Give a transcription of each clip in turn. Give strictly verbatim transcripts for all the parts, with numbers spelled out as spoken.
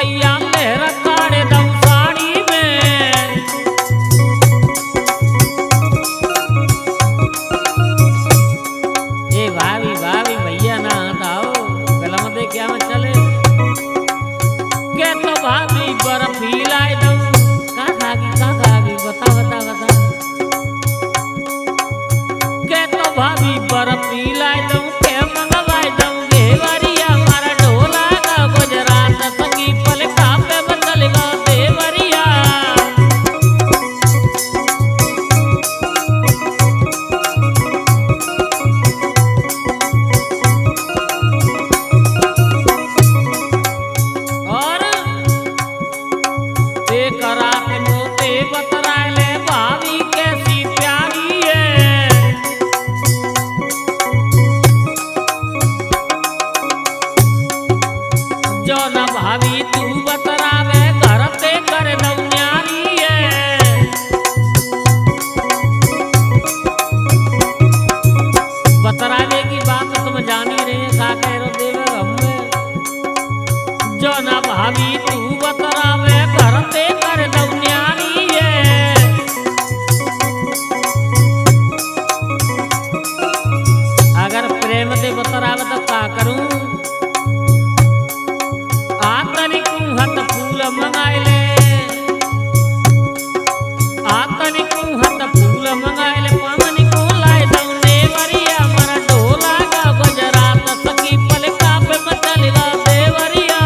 भैया मेरा काढ़े दऊ साड़ी में ए भाभी भाभी भैया ना दाओ गलम दे क्या में चले के तो भाभी बर्फी लाए दऊ का धागी का धागी बता बता बता के तो भाभी बर्फी लाए दऊ के मंगवाए दऊ भाभी तू बतरा में करते कर न्यारी है अगर प्रेम से बतरावे तो का करूं आतनी कुहत फूल मंगाए ले आतनी कुहत फूल मंगाए ले पामनी को लाए दऊ नेवरिया मरा ढोला का गुजरात सखी पलका पे बदलवा देवरिया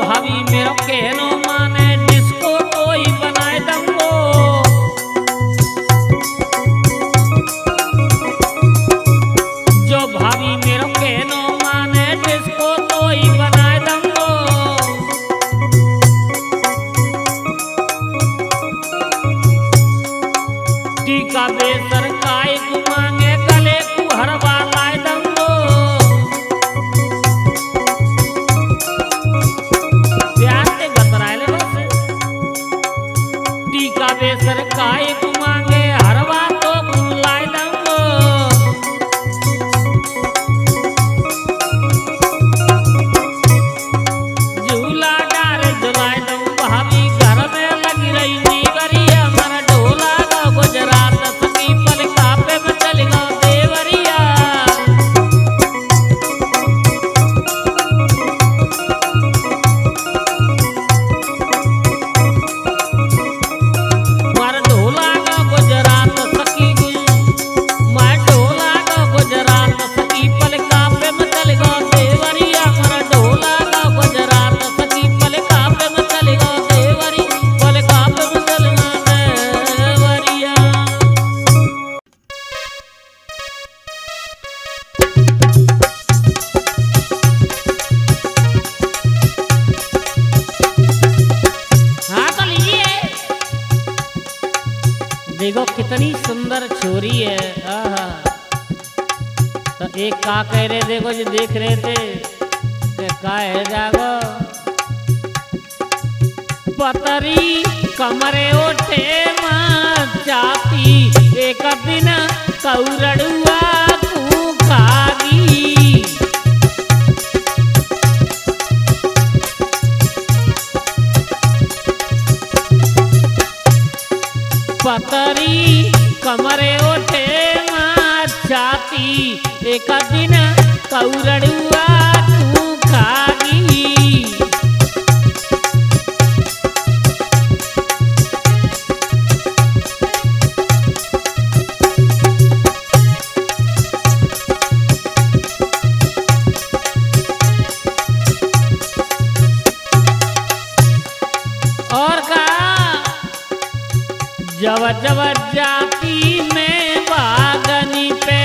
भाभी मेरो कहनो माने डिस्को तो ही बनाए दंगो जो भाभी मेरो कहनो माने डिस्को तो ही बनाए दंगो टीका बेसर काय को मांगे गले को हर बार लाए दंगो काय को मांगे हरवा तो बुलाए दंगो झूला डाल जलाए दऊ भाभी घर में लगी रही जीवरिया मरा ढोला का गुजरात सखी पलका पे बदल गो देवरिया देखो कितनी सुंदर छोरी है। आहा तो एक का कह रहे देखो जो देख रहे थे का है जागो पतरी कमरे ओठे माती एक दिन कौरड़ुआ तू खागी पतरी कमरे ओठे माँ छाती एक दिन कौरड़ुआ तू खागी और का जब जब जाती में बागनी पे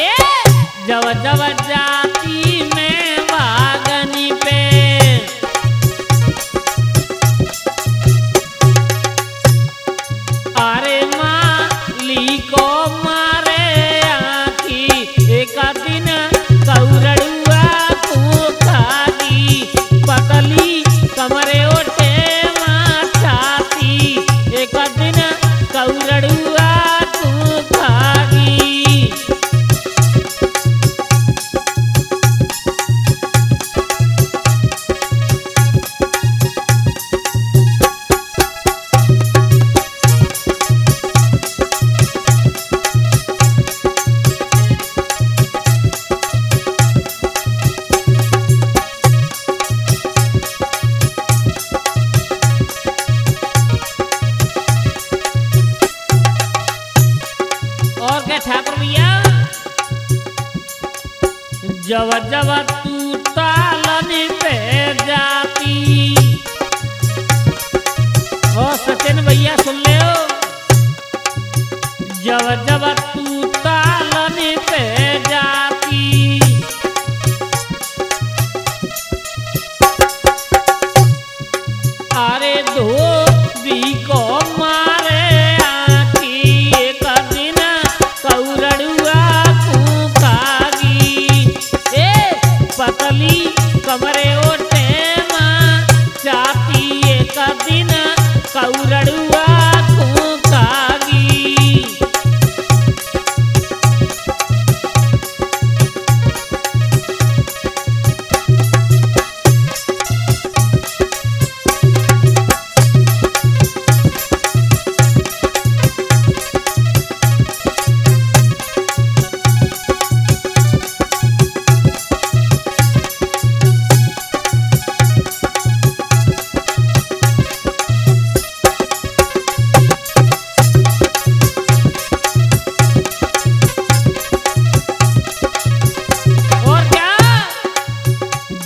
ए जब जब जाती में बागनी पे अरे माली को मारे भैया जब जब तू तालनी पे जाती। ओ सचिन भैया सुन ले ओ, जब जब तू तालनी पे जाती अरे धोबी को कमरे ओटे माँ जाती एक दिन कौरड़ुआ कुकागी।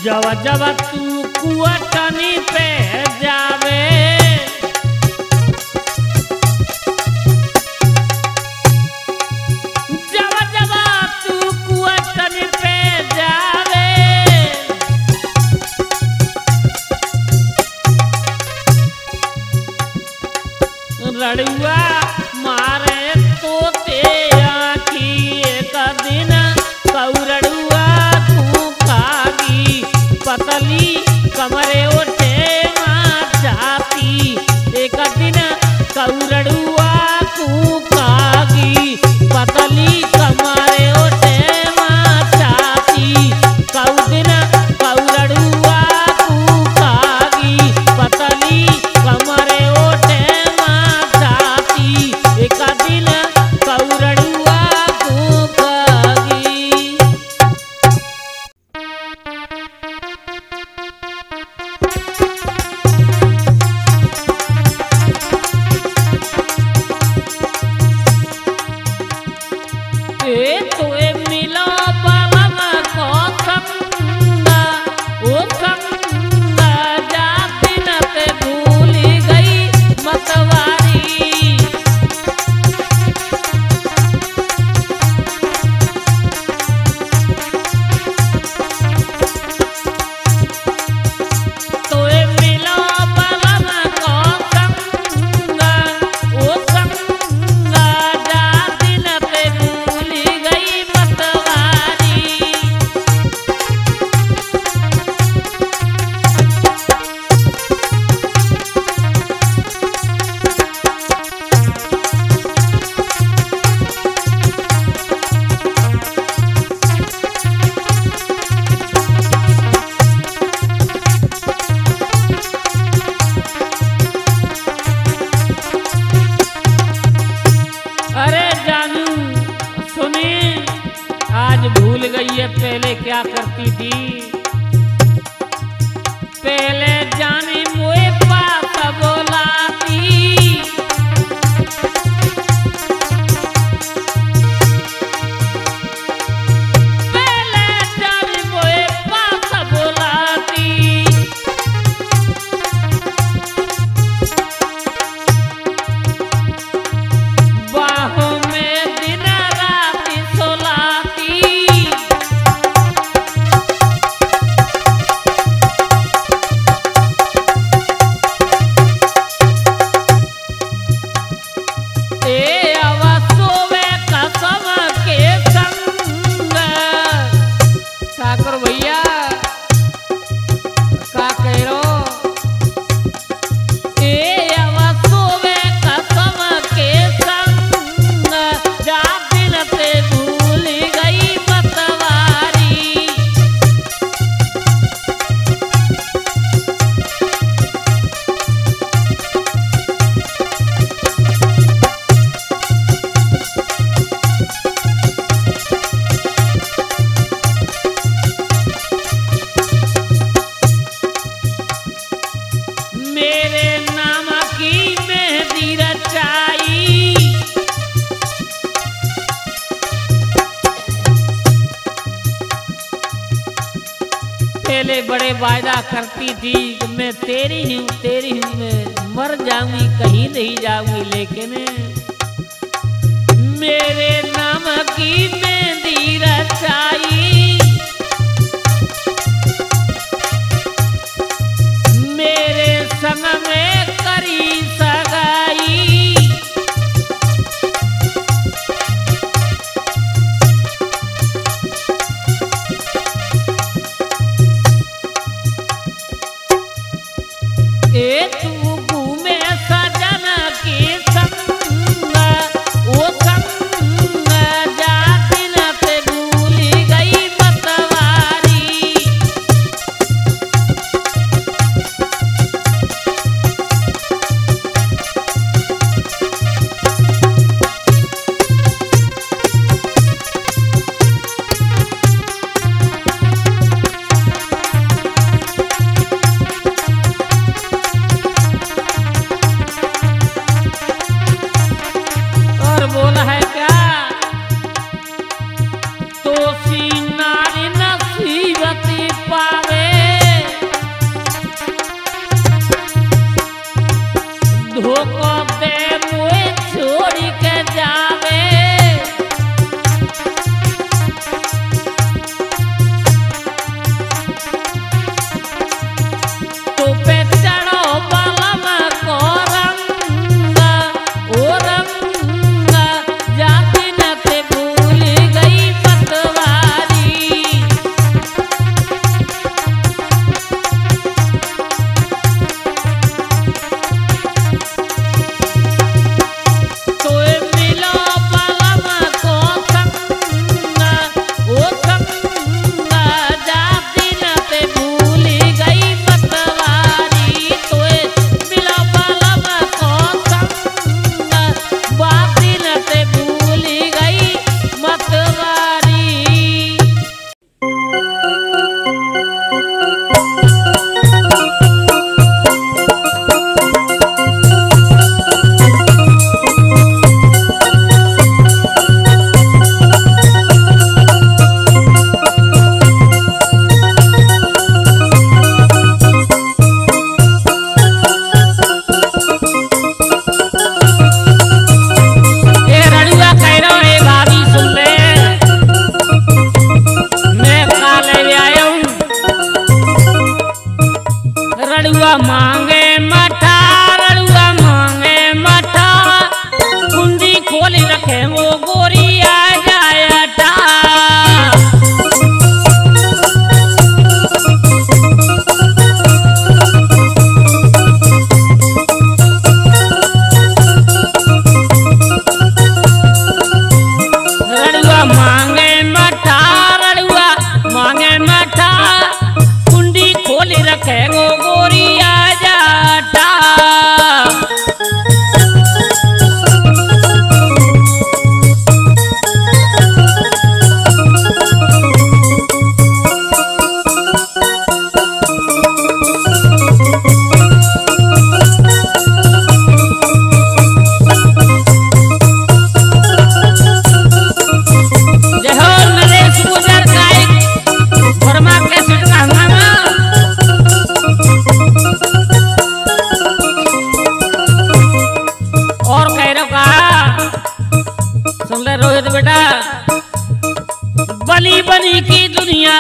जब जब तू कुआटनी पे जावे जब जब तू कुआटनी पे जावे रड़ुआ मारे तोते आँखी एक दिन कौरड़ुआ पतली कमरे ओटे माँ जाती एक दिन कौरड़ुआ कुकागी। पतली कमरे ओटे माँ जाती कऊ दिन कौरड़ुआ कुकागी। पतली कमरे ओटे माँ जाती एक दिन कौरड़ुआ गई है। पहले क्या करती थी पहले जाने मुए बात बोलाती पहले जाने मुए बात बोलाती बाहों में दिन रात सोलाती। पहले बड़े वायदा करती थी कि मैं तेरी हूँ तेरी हूँ, मैं मर जाऊंगी कहीं नहीं जाऊंगी, लेकिन मेरे नाम की मेहंदी रचाई, मेरे संग में करी सगाई, ए तू घूमे सजन के संग, वो संग जाति न ते भूल गई मतवारी, धोखों पे मुझे छोड़ के जावे, तो पे चढ़ो बलम को रंग, ओ रंग जाति न ते भूल गई मतवारी,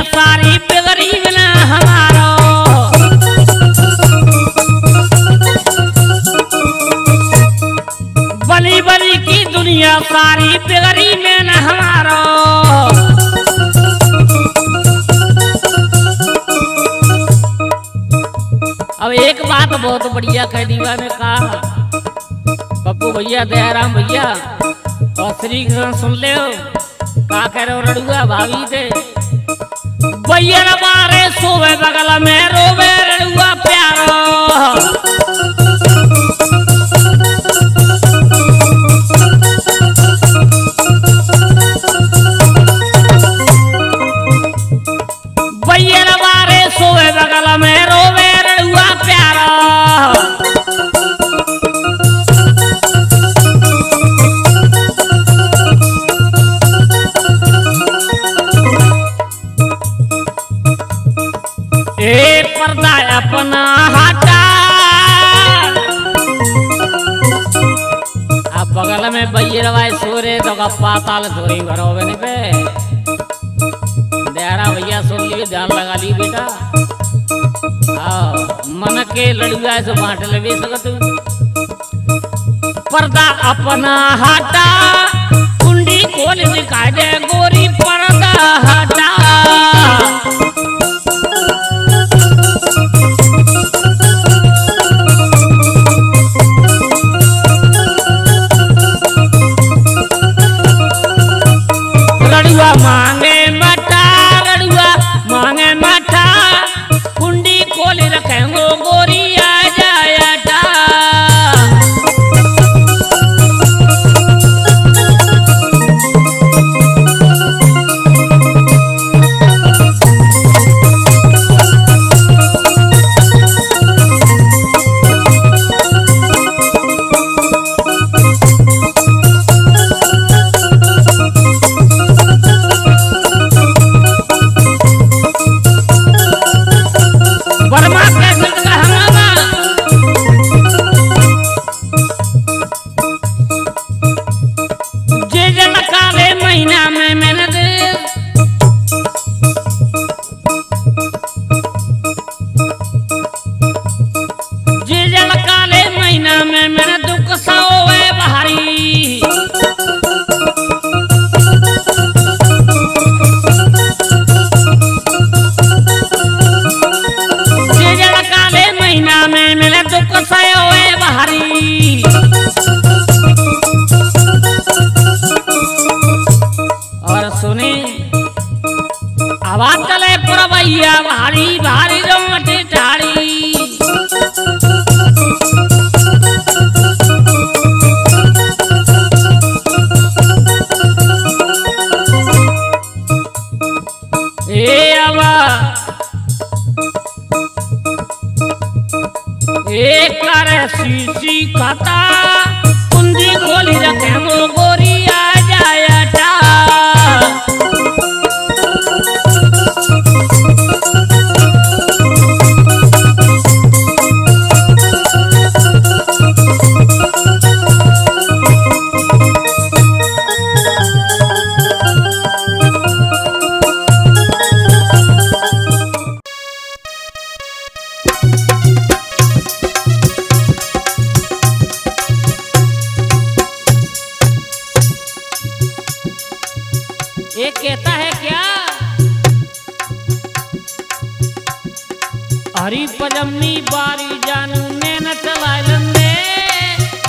सारी बिगड़ी बिना हमारो, बली बली की दुनिया सारी बिगड़ी में न हमारो, अब एक बात बहुत बढ़िया कह दीवा ने कहा, पप्पू भैया दयाराम भैया और श्री कृष्ण सुन ले हो, कहा कह रहे हो रड़ुआ भाभी से भैया मारे सोवे बगल में रोवे रड़ुआ प्यारो, भैया मारे सोवे बगल में रोवे रड़ुआ प्यारो, होगा पाताल धोरी भरो बने पे देहरा भैया सुन ली ध्यान लगा ली बेटा। हाँ मन के लड़ुआ सो बांट ले भी सकत पर्दा अपना हटा कुंडी खोल दिखा दे गोरी पर्दा हटा मांगे मठा रड़ुआ मांगे मठा कुंडी खोल रखेंगो गोरी आ जाया टा भारी भारी रोमट ढाड़ी ए आवा एक करे सीसी खाता कुंडी खोली रखे वो गोरी आ जाया टा पजमनी बारी जानू नैन चलाइलन दे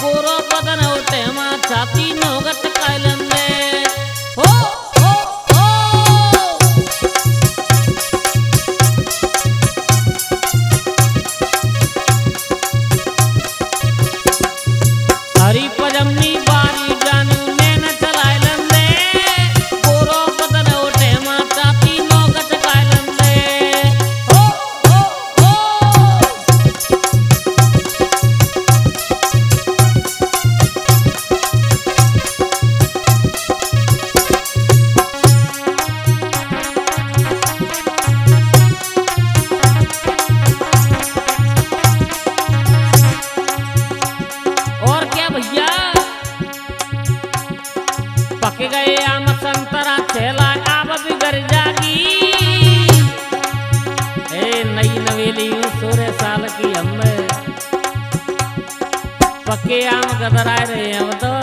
गोरो बदन होते मा छाती नोगत काइलन दे हो हो हो हरी पजमनी बारी जानू नैन चलाइलन दे गोरो बदन होते मा छाती नोगत काइलन दे हो गए आम संतरा छेला आब बिगर जागी ए नई नवेली सोरे साल की हम पके आम गदराए रहे हम तो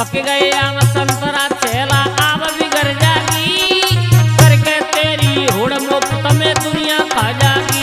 पके गए आम संतरा छेला आब बिगर जागी करके तेरी होड़ मुफ्त में दुनिया खा जागी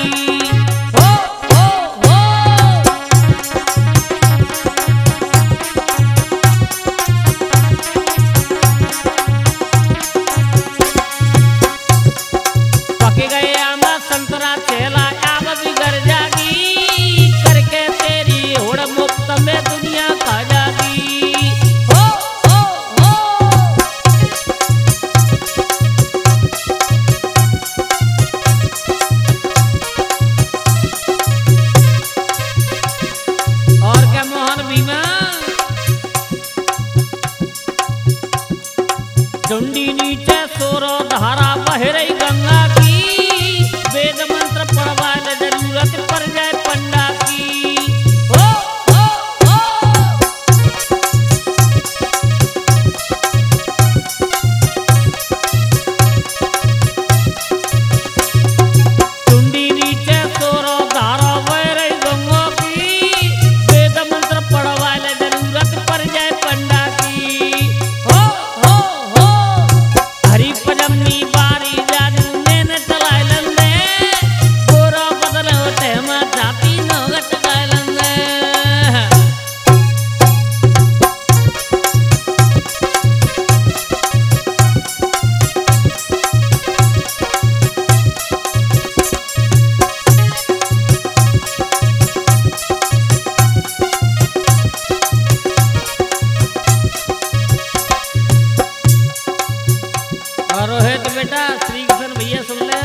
बेटा श्री कृष्ण भैया सुन ले।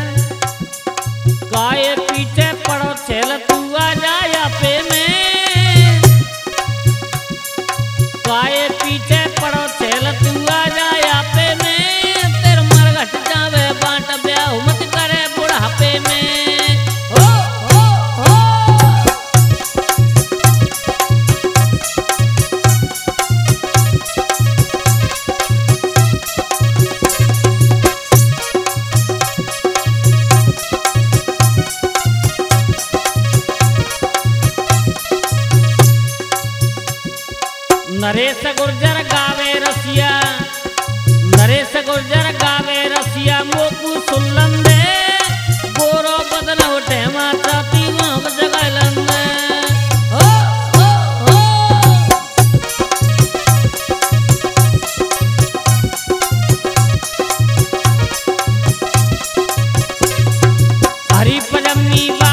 गाय पीछे पड़ो छेल तू आ जा आपे में, गाय पीछे पड़ो छेल तू आ जा आपे में, तेर मर घट जावे बाट ब्याह मत करे बुढ़ापे में। नरेश गुर्जर गावे रसिया, नरेश गुर्जर गावे रसिया, मोकू सुनलम दे गोरो बदन उठे माता ती वहां जगह लंदे। हरी पजमी।